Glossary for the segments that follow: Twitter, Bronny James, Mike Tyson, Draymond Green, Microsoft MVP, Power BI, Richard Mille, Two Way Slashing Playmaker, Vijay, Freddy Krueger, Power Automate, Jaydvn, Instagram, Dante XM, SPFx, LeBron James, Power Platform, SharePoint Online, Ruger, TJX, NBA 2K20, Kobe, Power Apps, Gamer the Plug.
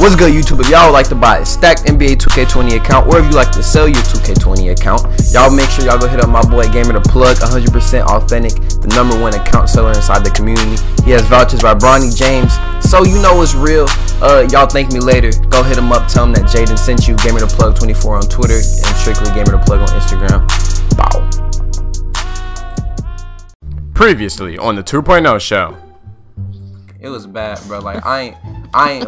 What's good, YouTube? If y'all would like to buy a stacked NBA 2K20 account, or if you like to sell your 2K20 account, y'all make sure y'all go hit up my boy Gamer the Plug, 100% authentic, the #1 account seller inside the community. He has vouchers by Bronny James, so you know it's real. Y'all thank me later. Go hit him up, tell him that Jaydvn sent you. Gamer the Plug 24 on Twitter and strictly Gamer the Plug on Instagram. Bow. Previously on the 2.0 show. It was bad, bro. Like I ain't Oh!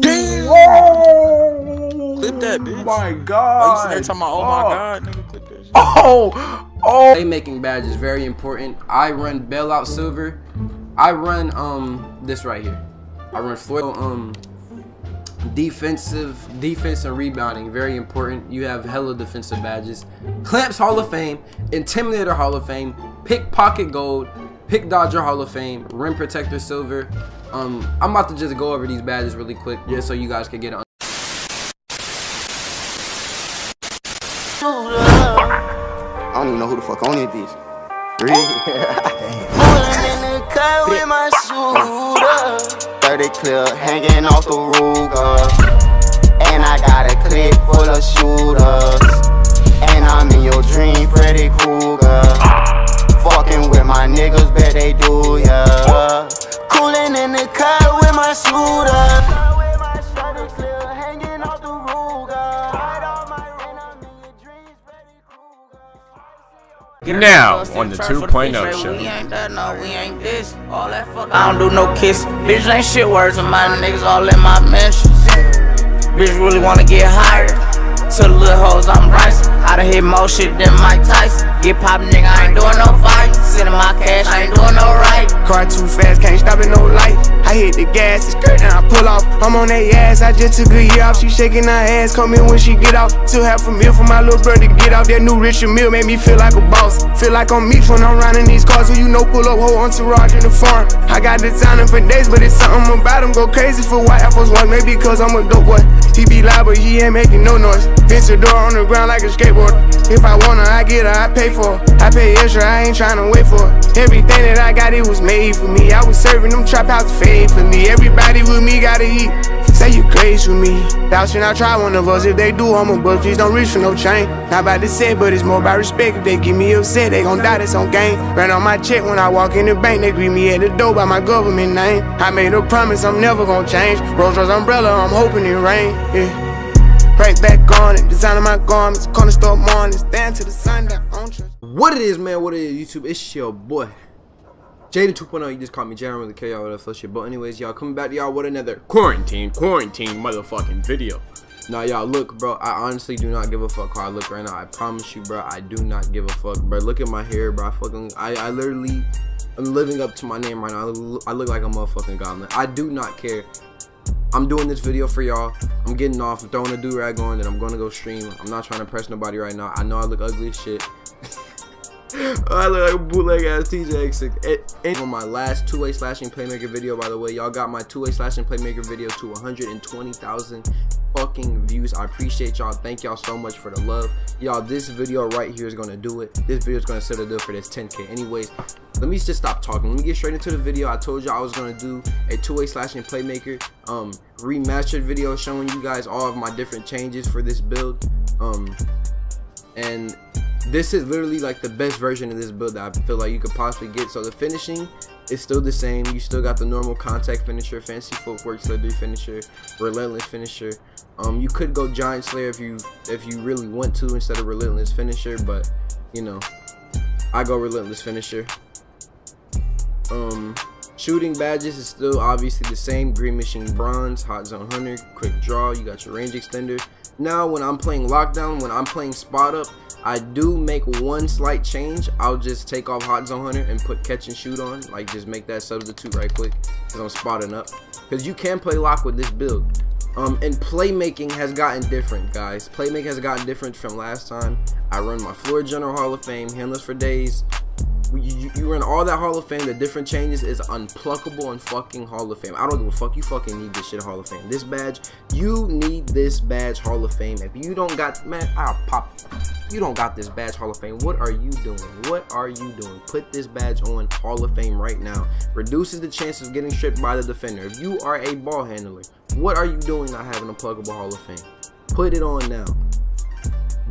Damn! Oh! Clip that, bitch. Oh my God! Every time I oh my God, nigga, clip that shit. Oh! Oh! Playmaking badge is very important. I run bailout silver. I run this right here. I run foil defense and rebounding, very important. You have hella defensive badges. Clamps Hall of Fame, Intimidator Hall of Fame, Pickpocket Gold, Pick Dodger Hall of Fame, Rim Protector Silver. I'm about to just go over these badges really quick, just so you guys can get it. I don't even know who the fuck on it is. Really? 30 clip hanging off the Ruger, and I got a clip full of shooters, and I'm in your dream, Freddy Krueger. Fucking with my niggas, bet they do ya. Cooling in the car with my shooter, 30 clip hanging off the Ruger. Now on the 2.0 show. We ain't that, no, we ain't this. All that fuck, I don't do no kiss. Bitch ain't shit words and my niggas all in my mentions. Bitch really wanna get higher. To the little hoes I'm rising. I done hit more shit than Mike Tyson. Get pop, nigga, I ain't doing no fight. Sending my cash, I ain't doing no right. Car too fast, can't stop at no light. I hit the gas, it's great, and I pull off. I'm on that ass, I just took a year off. She shaking her ass, come in when she get off. Took half a meal for my little brother to get off. That new Richard Mille made me feel like a boss. Feel like I'm meat when I'm riding these cars. Who you know pull up, whole entourage in the farm. I got designing for days, but it's something about him. Go crazy for white apples one, maybe cause I'm a dope boy. He be loud, but he ain't making no noise. Bitch a door on the ground like a skateboard. If I want her, I get her, I pay for her. I pay extra, I ain't tryna wait for her. Everything that I got, it was made for me. I was serving them trap house faithfully. Everybody with me gotta eat. Say you crazy with me. Thou should not try one of us. If they do, I'm a bust. Please don't reach for no chain. Not about to say, but it's more about respect. If they get me upset, they gon' die, that's on game. Ran on my check when I walk in the bank. They greet me at the door by my government name. I made a promise, I'm never gon' change. Rolls Royce umbrella, I'm hoping it rain. Yeah. Right back on it, designing my garments, corner store morning, stand to the sun that on trust. What it is, man, what it is, YouTube, it's your boy Jaydvn 2.0, you just called me Jaydvn, I don't really care y'all with that shit, but anyways, y'all, coming back to y'all with another quarantine motherfucking video. Now, y'all, look, bro, I honestly do not give a fuck how I look right now, I promise you, bro, I do not give a fuck, bro, look at my hair, bro, I literally, I'm living up to my name right now, I look like a motherfucking goblin, I do not care. I'm doing this video for y'all. I'm getting off, I'm throwing a do-rag on, and I'm gonna go stream. I'm not trying to impress nobody right now. I know I look ugly as shit. I look like a bootleg ass TJX. On my last two-way slashing playmaker video, by the way, y'all got my two-way slashing playmaker video to 120,000 fucking views. I appreciate y'all. Thank y'all so much for the love. Y'all, this video right here is gonna do it. This video is gonna set a deal for this 10K. Anyways, let me just stop talking. Let me get straight into the video. I told y'all I was gonna do a two-way slashing playmaker remastered video showing you guys all of my different changes for this build. And this is literally like the best version of this build that I feel like you could possibly get. So the finishing is still the same. You still got the normal contact finisher, fancy footwork, slippery finisher, relentless finisher. You could go giant slayer if you really want to instead of relentless finisher, but you know, I go relentless finisher. Shooting badges is still obviously the same. Green Machine Bronze, Hot Zone Hunter, Quick Draw. You got your range extender. Now when I'm playing Lockdown, when I'm playing Spot Up, I do make one slight change. I'll just take off Hot Zone Hunter and put Catch and Shoot on. Like, just make that substitute right quick because I'm spotting up. Because you can play lock with this build. And playmaking has gotten different, guys. Playmaking has gotten different from last time. I run my Floor General Hall of Fame, Handlers for Days, You were in all that Hall of Fame. The different changes is unpluckable and fucking Hall of Fame. I don't give a fuck. You fucking need this shit Hall of Fame. This badge, you need this badge Hall of Fame. If you don't got, man, I'll pop you. You don't got this badge Hall of Fame. What are you doing? What are you doing? Put this badge on Hall of Fame right now. Reduces the chance of getting stripped by the defender. If you are a ball handler, what are you doing not having a pluggable Hall of Fame? Put it on now.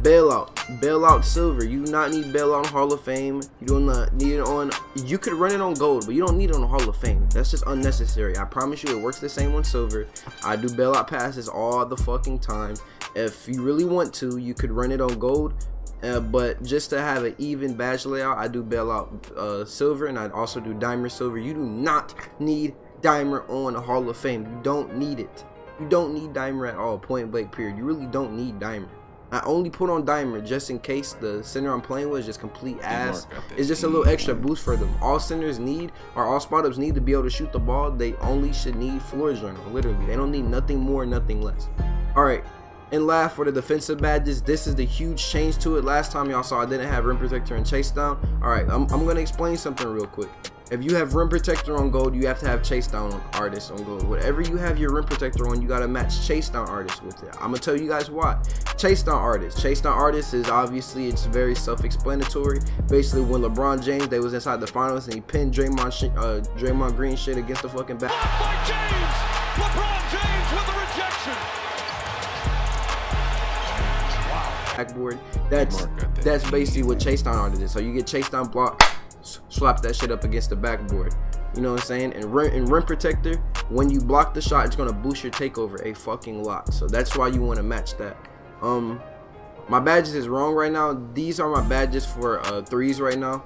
Bailout. Bailout silver. You do not need bailout Hall of Fame. You do not need it on. You could run it on gold, but you don't need it on Hall of Fame. That's just unnecessary. I promise you it works the same on silver. I do bailout passes all the fucking time. If you really want to, you could run it on gold. But just to have an even badge layout, I do bailout silver, and I also do dimer silver. You do not need dimer on the Hall of Fame. You don't need it. You don't need dimer at all. Point blank period. You really don't need dimer. I only put on dimer just in case the center I'm playing with is just complete ass. It's just a little extra boost for them. All centers need, or all spot-ups need to be able to shoot the ball. They only should need floor journal, literally. They don't need nothing more, nothing less. All right. And last, for the defensive badges, this is the huge change to it. Last time y'all saw I didn't have rim protector and chase down. All right, I'm going to explain something real quick. If you have rim protector on gold, you have to have chase down on artist on gold. Whatever you have your rim protector on, you got to match chase down artist with it. I'm going to tell you guys why. Chase down artist. Chase down artist is obviously, it's very self-explanatory. Basically, when LeBron James, they was inside the finals and he pinned Draymond Green shit against the fucking back. Mike James! LeBron James with the rejection! Backboard. That's basically what chase down artist is. So you get chase down block, slap that shit up against the backboard. You know what I'm saying? And rim protector, when you block the shot, it's gonna boost your takeover a fucking lot. So that's why you want to match that. My badges is wrong right now. These are my badges for threes right now.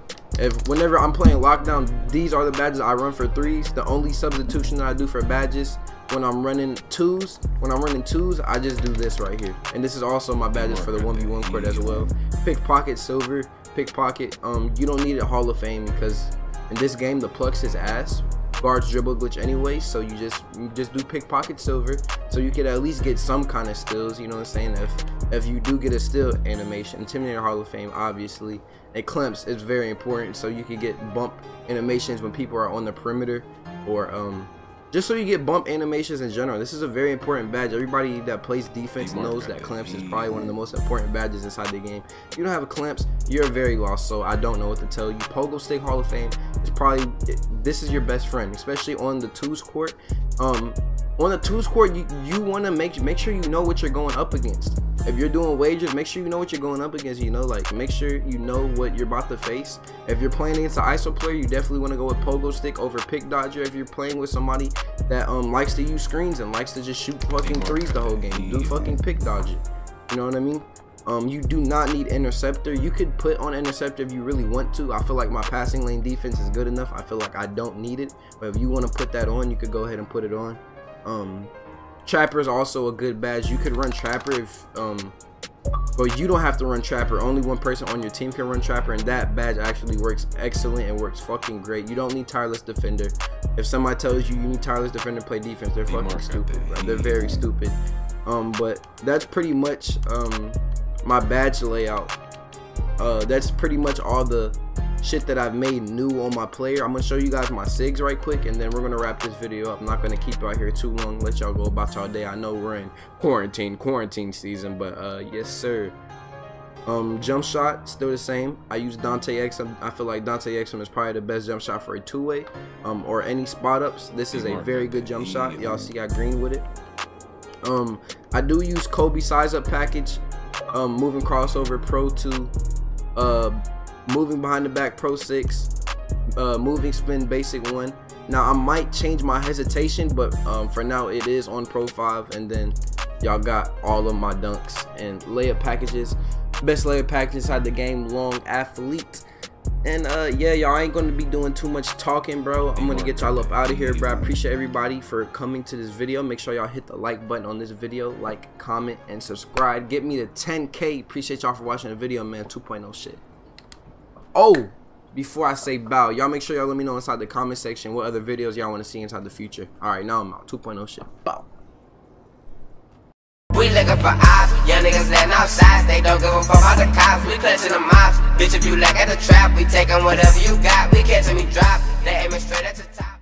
Whenever I'm playing lockdown, these are the badges I run for threes. The only substitution that I do for badges. When I'm running twos, I just do this right here. And this is also my badges for the 1v1 court as well. Pickpocket silver, pickpocket. You don't need a Hall of Fame because in this game the plucks his ass. Guards dribble glitch anyway, so you just do pickpocket silver, so you could at least get some kind of steals. You know what I'm saying? If you do get a steal animation, Intimidator Hall of Fame obviously. And clamps is very important, so you can get bump animations when people are on the perimeter, or just so you get bump animations in general. This is a very important badge. Everybody that plays defense knows that clamps is probably one of the most important badges inside the game. If you don't have a clamps, you're very lost, so I don't know what to tell you. Pogo Stick Hall of Fame is probably, this is your best friend, especially on the twos court. On the twos court, you want to make sure you know what you're going up against. If you're doing wagers, make sure you know what you're going up against. You know, like, make sure you know what you're about to face. If you're playing against an ISO player, you definitely want to go with Pogo Stick over Pick Dodger. If you're playing with somebody that likes to use screens and likes to just shoot fucking threes the whole game, do fucking Pick Dodger. You know what I mean? You do not need interceptor. You could put on interceptor if you really want to. I feel like my passing lane defense is good enough. I feel like I don't need it. But if you want to put that on, you could go ahead and put it on. Trapper is also a good badge. You could run trapper if but you don't have to run trapper. Only one person on your team can run trapper, and that badge actually works excellent and works fucking great. You don't need tireless defender. If somebody tells you need tireless defender to play defense, they're fucking stupid. They're very stupid. But that's pretty much my badge layout. That's pretty much all the shit that I've made new on my player. I'm gonna show you guys my SIGs right quick, and then we're gonna wrap this video up. I'm not gonna keep y'all here too long, let y'all go about y'all day. I know we're in quarantine season, but yes sir. Jump shot still the same. I use Dante XM. I feel like Dante XM is probably the best jump shot for a two-way or any spot ups. This is a very good jump shot. Y'all see I green with it. I do use Kobe size up package, moving crossover pro 2, moving behind the back pro 6, moving spin basic 1. Now I might change my hesitation, but for now it is on pro 5. And then y'all got all of my dunks and layup packages. Best layup package inside the game, long athlete. And yeah, y'all ain't gonna be doing too much talking, bro. I'm gonna get y'all up out of here, bro. I appreciate everybody for coming to this video. Make sure y'all hit the like button on this video, like, comment, and subscribe. Get me to 10K. Appreciate y'all for watching the video, man. 2.0 shit. Oh, before I say bow, y'all make sure y'all let me know inside the comment section what other videos y'all want to see inside the future. All right, now I'm out. 2.0 shit. Bow. looking for ops. Young niggas letting out sides, they don't give a fuck about the cops. We clutching the mops. Bitch, if you lack at the trap, we taking whatever you got. We catching me drop, they aiming straight at the top.